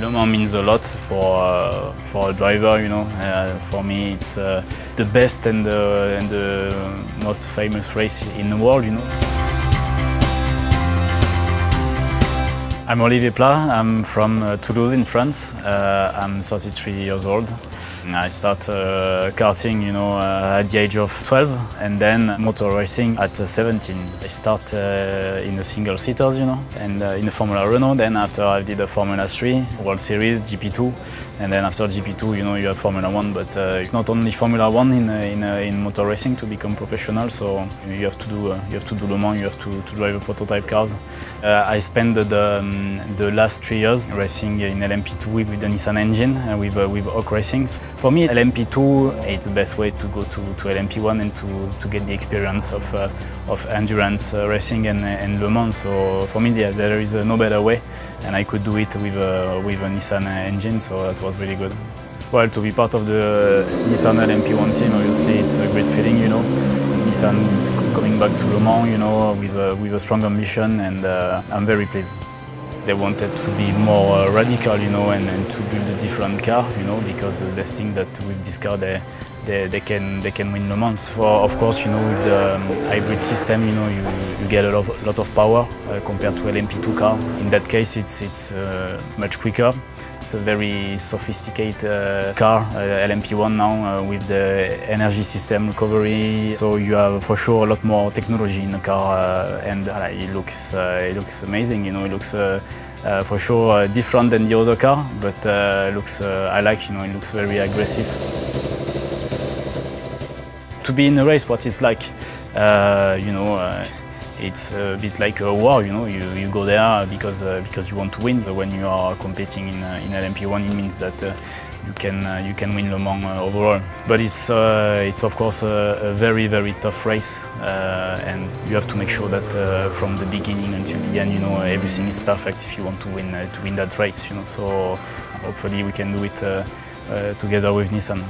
Le Mans means a lot for a driver, you know. For me, it's the best and the most famous race in the world, you know. I'm Olivier Pla. I'm from Toulouse in France. I'm 33 years old. I started karting, you know, at the age of 12, and then motor racing at 17. I started in the single seaters, you know, and in the Formula Renault. Then after I did the Formula 3 World Series, GP2, and then after GP2, you know, you have Formula 1. But it's not only Formula 1 in motor racing to become professional. So you have to do Le Mans. You have to drive prototype cars. I spent the last 3 years racing in LMP2 with the Nissan engine and with Oak Racing. For me, LMP2 is the best way to go to LMP1 and to get the experience of endurance racing and Le Mans. So for me, yeah, there is no better way, and I could do it with a Nissan engine. So that was really good. Well, to be part of the Nissan LMP1 team, obviously, it's a great feeling, you know. Nissan is coming back to Le Mans, you know, with a strong ambition, and I'm very pleased. They wanted to be more radical, you know, and to build a different car, you know, because they think that with this car they can win Le Mans. For, of course, you know, with the hybrid system, you know, you get a lot of power compared to LMP2 car. In that case, it's much quicker. It's a very sophisticated car, LMP1 now, with the energy system recovery. So you have for sure a lot more technology in the car, and it looks amazing. You know, it looks for sure different than the other car, but looks I like. You know, it looks very aggressive. To be in a race, what it's like, you know. It's a bit like a war, you know. You go there because you want to win. But when you are competing in LMP1, it means that you can win Le Mans overall. But it's of course a very, very tough race, and you have to make sure that from the beginning until the end, you know, everything is perfect if you want to win that race, you know. So hopefully we can do it together with Nissan.